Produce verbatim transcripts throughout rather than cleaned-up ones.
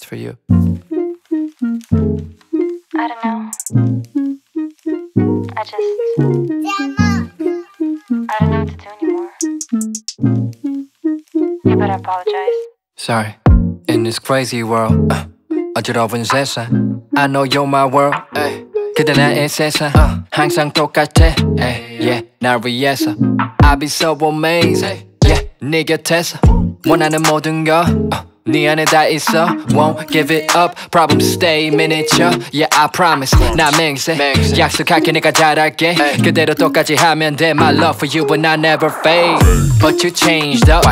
It's for you. I don't know. I just... I don't know what to do anymore. You better apologize. Sorry. In this crazy world, uh, I just always listen. I know you're my world. Ay. 그대나의 세상 uh, 항상 똑같아. Ay, yeah, 날 위해서. I'll be so amazed. Ay, yeah, 네 곁에서 원하는 모든 거. Uh, 네 안에 다 있어. Won't give it up. Problems stay miniature. Yeah, I promise. 나 맹세. 약속할게 내가 잘할게. 그대로 똑같이 하면 돼. My love for you will not never fade. But you changed up.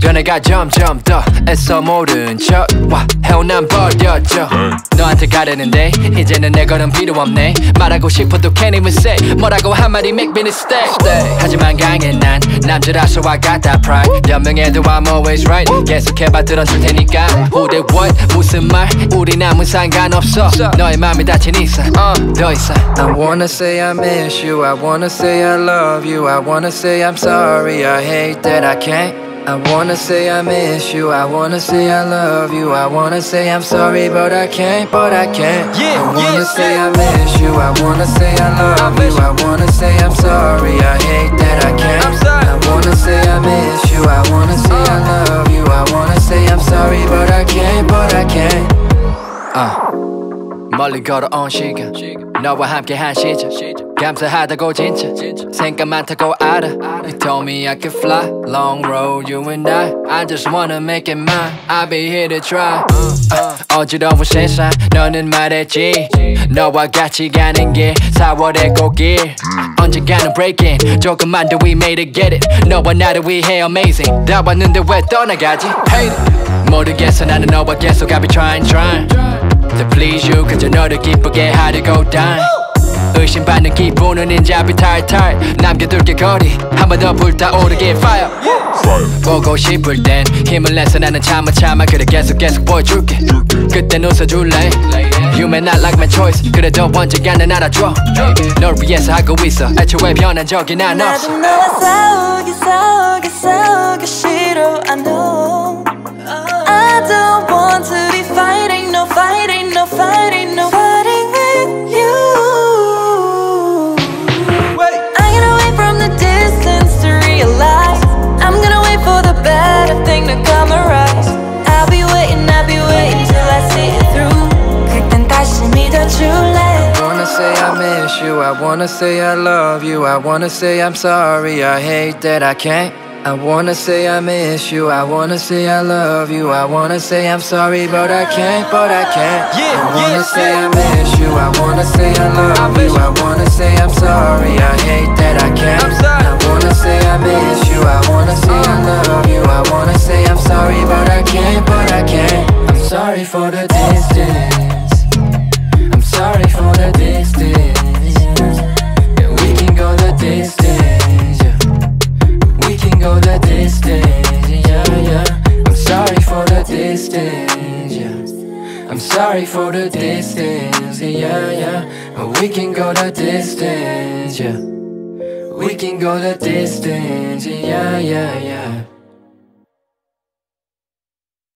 변해가 점점 더 애써 모른 척. 와, hell 난 버려져. 너한테 가려는데 이제는 내 거는 필요 없네. 말하고 싶어도 can't even say. 뭐라고 한마디 make me stay. 하지만 강해 난 남자라서 I got that pride. 연명해도 I'm always right. 계속해봐 들어줄 테니. Who they what? 무슨 말? 우린 아무 상관없어. 너의 맘이 닫힌 이상 더 이상. I wanna say I miss you. I wanna say I love you. I wanna say I'm sorry. I hate that I can't. I wanna say I miss you. I wanna say I love you. I wanna say I'm sorry, but I can't. But I can't. I wanna say I miss you. I wanna say I love you. I wanna say I'm sorry. I hate that I can't. I wanna say I miss you. I wanna say I love you. I wanna say I'm sorry, but I can't, but I can't. Uh. 멀리 걸어온 시간 너와 함께 한 시절 감사하다고 진짜 생각 많다고 알아. You told me I could fly. Long road, you and I. I just wanna make it mine. I'll be here to try. 어지러운 세상 너는 말했지 너와 같이 가는 길 사월의 꽃길. 언젠가는 breaking 조금만 더 we made it get it. 너와 나를 위해 amazing. 다 왔는데 왜 떠나가지. Hate it. 모르겠어 나는 너와 계속 I'll be trying trying to please you. 그저 너를 기쁘게 하려고 die. 의심받는 기분은 인제 앞이 탈탈. 남겨둘게 거리 한 번 더 불타오르게 fire. 보고 싶을 땐 힘을 내서 나는 참아 참아. 그래 계속 계속 보여줄게. 그땐 웃어줄래. You may not like my choice. 그래도 언젠가는 알아줘. 널 위해서 하고 있어. 애초에 변한 적이 난 없어. 나도 너와 싸우기 싸우기 싸우기 싫어. I know I don't want to be fighting. No fighting, no fighting, no fighting with you. Better thing to come around. I'll be waiting, I'll be waiting till I see it through. 그땐 다시 믿어줄래. I wanna say I miss you. I wanna say I love you. I wanna say I'm sorry. I hate that I can't. I wanna say I miss you. I wanna say I love you. I wanna say I'm sorry, but I can't, but I can't. I wanna say I miss you. I wanna say I love you. I wanna say I'm sorry. I hate that I can't. I wanna say I miss you. I wanna say I love you. I wanna say I'm sorry, but I can't, but I can't. I'm sorry for the distance. I'm sorry for the distance. And we can go the distance. We can go the distance, yeah, yeah. I'm sorry for the distance, yeah. I'm sorry for the distance, yeah, yeah. But we can go the distance, yeah. We can go the distance, yeah, yeah, yeah.